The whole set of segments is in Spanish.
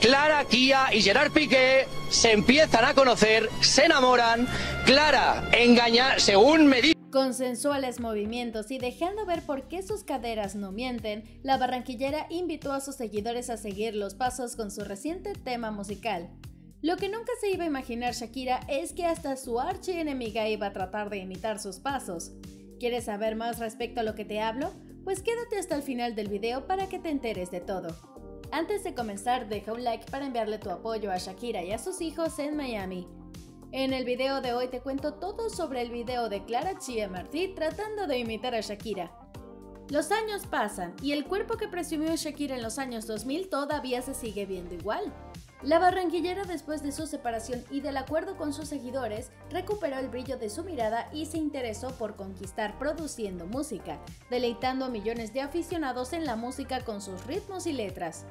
Clara Chia y Gerard Piqué se empiezan a conocer, se enamoran, Clara engaña, según me dice. Con sensuales movimientos y dejando ver por qué sus caderas no mienten, la barranquillera invitó a sus seguidores a seguir los pasos con su reciente tema musical. Lo que nunca se iba a imaginar Shakira es que hasta su archienemiga iba a tratar de imitar sus pasos. ¿Quieres saber más respecto a lo que te hablo? Pues quédate hasta el final del video para que te enteres de todo. Antes de comenzar, deja un like para enviarle tu apoyo a Shakira y a sus hijos en Miami. En el video de hoy te cuento todo sobre el video de Clara Chia Martí tratando de imitar a Shakira. Los años pasan y el cuerpo que presumió Shakira en los años 2000 todavía se sigue viendo igual. La barranquillera, después de su separación y del acuerdo con sus seguidores, recuperó el brillo de su mirada y se interesó por conquistar produciendo música, deleitando a millones de aficionados en la música con sus ritmos y letras.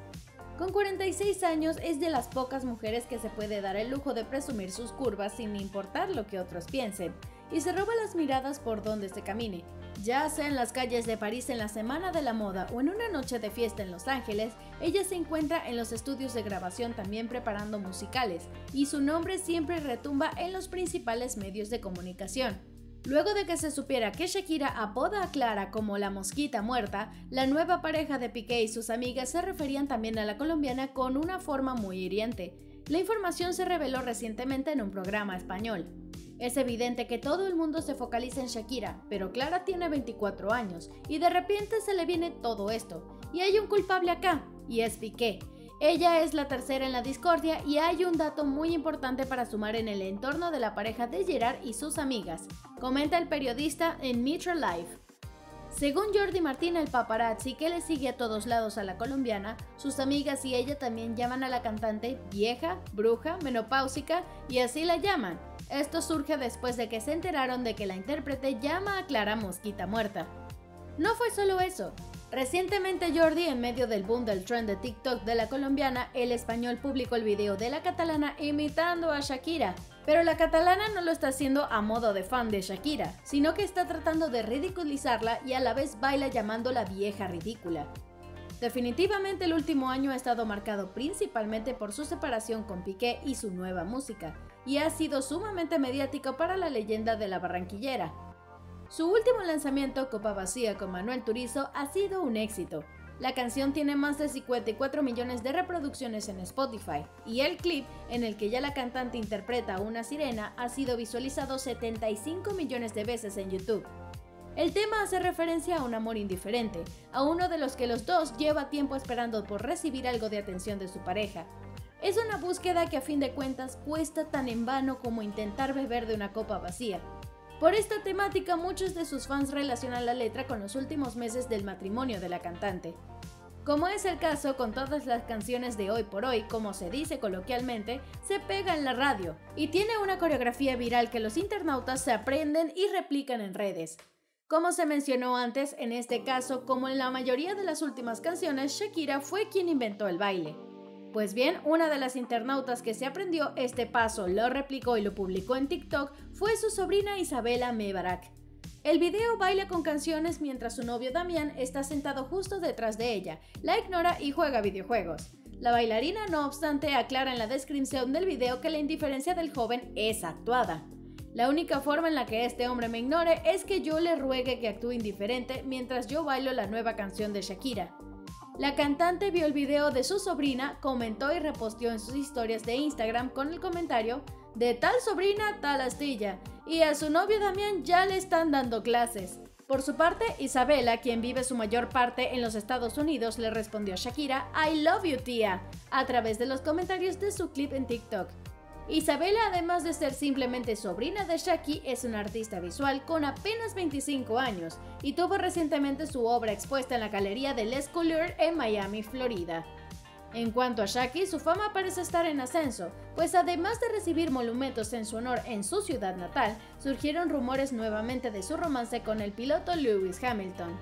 Con 46 años es de las pocas mujeres que se puede dar el lujo de presumir sus curvas sin importar lo que otros piensen, y se roba las miradas por donde se camine. Ya sea en las calles de París en la Semana de la Moda o en una noche de fiesta en Los Ángeles, ella se encuentra en los estudios de grabación también preparando musicales, y su nombre siempre retumba en los principales medios de comunicación. Luego de que se supiera que Shakira apoda a Clara como la mosquita muerta, la nueva pareja de Piqué y sus amigas se referían también a la colombiana con una forma muy hiriente. La información se reveló recientemente en un programa español. Es evidente que todo el mundo se focaliza en Shakira, pero Clara tiene 24 años y de repente se le viene todo esto. Y hay un culpable acá, y es Piqué. Ella es la tercera en la discordia y hay un dato muy importante para sumar en el entorno de la pareja de Gerard y sus amigas, comenta el periodista en Metro Life. Según Jordi Martín, el paparazzi que le sigue a todos lados a la colombiana, sus amigas y ella también llaman a la cantante vieja, bruja, menopáusica y así la llaman. Esto surge después de que se enteraron de que la intérprete llama a Clara mosquita muerta. No fue solo eso. Recientemente Jordi, en medio del boom del trend de TikTok de la colombiana, el español publicó el video de la catalana imitando a Shakira. Pero la catalana no lo está haciendo a modo de fan de Shakira, sino que está tratando de ridiculizarla y a la vez baila llamándola vieja ridícula. Definitivamente el último año ha estado marcado principalmente por su separación con Piqué y su nueva música, y ha sido sumamente mediático para la leyenda de la barranquillera. Su último lanzamiento, Copa Vacía con Manuel Turizo, ha sido un éxito. La canción tiene más de 54 millones de reproducciones en Spotify y el clip, en el que ya la cantante interpreta a una sirena, ha sido visualizado 75 millones de veces en YouTube. El tema hace referencia a un amor indiferente, a uno de los que los dos lleva tiempo esperando por recibir algo de atención de su pareja. Es una búsqueda que a fin de cuentas cuesta tan en vano como intentar beber de una copa vacía. Por esta temática, muchos de sus fans relacionan la letra con los últimos meses del matrimonio de la cantante. Como es el caso con todas las canciones de hoy por hoy, como se dice coloquialmente, se pega en la radio y tiene una coreografía viral que los internautas se aprenden y replican en redes. Como se mencionó antes, en este caso, como en la mayoría de las últimas canciones, Shakira fue quien inventó el baile. Pues bien, una de las internautas que se aprendió este paso, lo replicó y lo publicó en TikTok fue su sobrina Isabela Mebarak. El video baila con canciones mientras su novio Damián está sentado justo detrás de ella, la ignora y juega videojuegos. La bailarina, no obstante, aclara en la descripción del video que la indiferencia del joven es actuada. La única forma en la que este hombre me ignore es que yo le ruegue que actúe indiferente mientras yo bailo la nueva canción de Shakira. La cantante vio el video de su sobrina, comentó y reposteó en sus historias de Instagram con el comentario de tal sobrina, tal astilla, y a su novio Damián ya le están dando clases. Por su parte, Isabela, quien vive su mayor parte en los Estados Unidos, le respondió a Shakira, I love you tía, a través de los comentarios de su clip en TikTok. Isabela, además de ser simplemente sobrina de Shakira, es una artista visual con apenas 25 años y tuvo recientemente su obra expuesta en la galería de Les Couleurs en Miami, Florida. En cuanto a Shakira, su fama parece estar en ascenso, pues además de recibir monumentos en su honor en su ciudad natal, surgieron rumores nuevamente de su romance con el piloto Lewis Hamilton.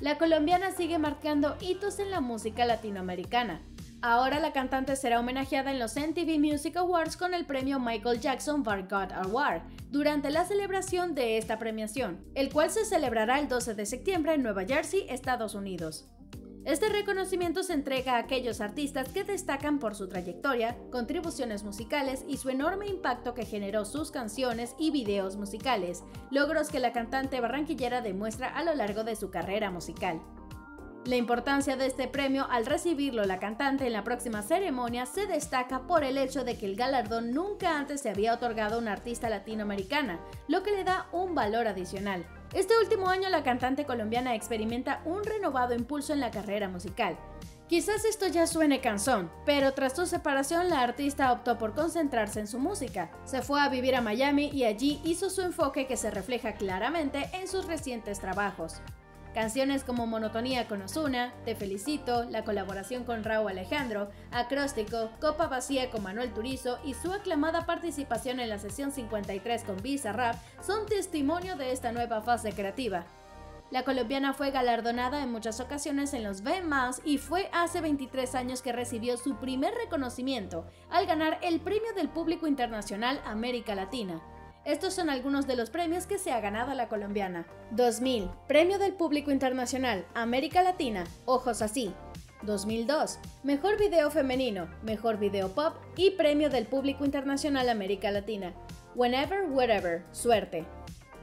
La colombiana sigue marcando hitos en la música latinoamericana. Ahora la cantante será homenajeada en los MTV Music Awards con el premio Michael Jackson Bar God Award durante la celebración de esta premiación, el cual se celebrará el 12 de septiembre en Nueva Jersey, Estados Unidos. Este reconocimiento se entrega a aquellos artistas que destacan por su trayectoria, contribuciones musicales y su enorme impacto que generó sus canciones y videos musicales, logros que la cantante barranquillera demuestra a lo largo de su carrera musical. La importancia de este premio al recibirlo la cantante en la próxima ceremonia se destaca por el hecho de que el galardón nunca antes se había otorgado a una artista latinoamericana, lo que le da un valor adicional. Este último año la cantante colombiana experimenta un renovado impulso en la carrera musical. Quizás esto ya suene cansón, pero tras su separación la artista optó por concentrarse en su música. Se fue a vivir a Miami y allí hizo su enfoque que se refleja claramente en sus recientes trabajos. Canciones como Monotonía con Ozuna, Te Felicito, la colaboración con Rauw Alejandro, Acróstico, Copa Vacía con Manuel Turizo y su aclamada participación en la sesión 53 con Bizarrap son testimonio de esta nueva fase creativa. La colombiana fue galardonada en muchas ocasiones en los VMAs más y fue hace 23 años que recibió su primer reconocimiento al ganar el Premio del Público Internacional América Latina. Estos son algunos de los premios que se ha ganado la colombiana. 2000, Premio del Público Internacional, América Latina, Ojos Así. 2002, Mejor Video Femenino, Mejor Video Pop y Premio del Público Internacional, América Latina, Whenever, Wherever, Suerte.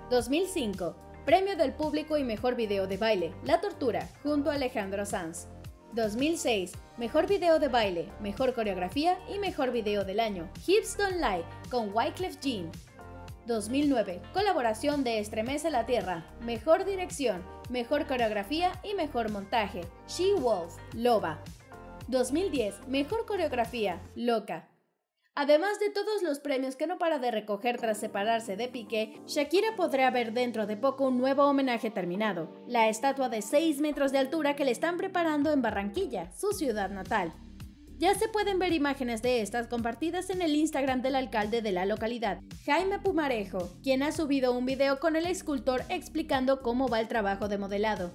2005, Premio del Público y Mejor Video de Baile, La Tortura, junto a Alejandro Sanz. 2006, Mejor Video de Baile, Mejor Coreografía y Mejor Video del Año, Hips Don't Lie, con Wyclef Jean. 2009, colaboración de Estremece la Tierra, Mejor Dirección, Mejor Coreografía y Mejor Montaje, She Wolf, Loba. 2010, Mejor Coreografía, Loca. Además de todos los premios que no para de recoger tras separarse de Piqué, Shakira podrá ver dentro de poco un nuevo homenaje terminado, la estatua de 6 metros de altura que le están preparando en Barranquilla, su ciudad natal. Ya se pueden ver imágenes de estas compartidas en el Instagram del alcalde de la localidad, Jaime Pumarejo, quien ha subido un video con el escultor explicando cómo va el trabajo de modelado.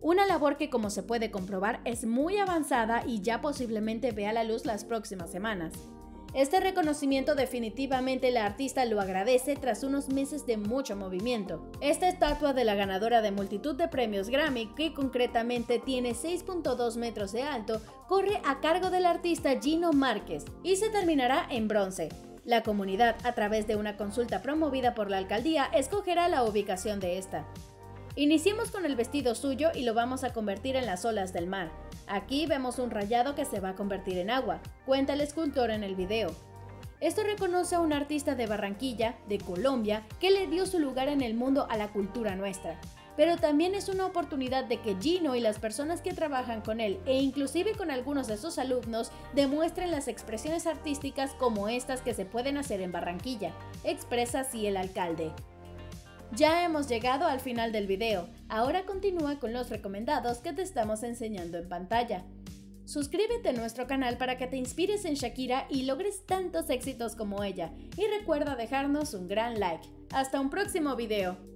Una labor que, como se puede comprobar, es muy avanzada y ya posiblemente vea la luz las próximas semanas. Este reconocimiento definitivamente la artista lo agradece tras unos meses de mucho movimiento. Esta estatua de la ganadora de multitud de premios Grammy, que concretamente tiene 6.2 metros de alto, corre a cargo del artista Gino Márquez y se terminará en bronce. La comunidad, a través de una consulta promovida por la alcaldía, escogerá la ubicación de esta. Iniciemos con el vestido suyo y lo vamos a convertir en las olas del mar. Aquí vemos un rayado que se va a convertir en agua, cuenta el escultor en el video. Esto reconoce a un artista de Barranquilla, de Colombia, que le dio su lugar en el mundo a la cultura nuestra. Pero también es una oportunidad de que Gino y las personas que trabajan con él, e inclusive con algunos de sus alumnos, demuestren las expresiones artísticas como estas que se pueden hacer en Barranquilla, expresa así el alcalde. Ya hemos llegado al final del video, ahora continúa con los recomendados que te estamos enseñando en pantalla. Suscríbete a nuestro canal para que te inspires en Shakira y logres tantos éxitos como ella, y recuerda dejarnos un gran like. ¡Hasta un próximo video!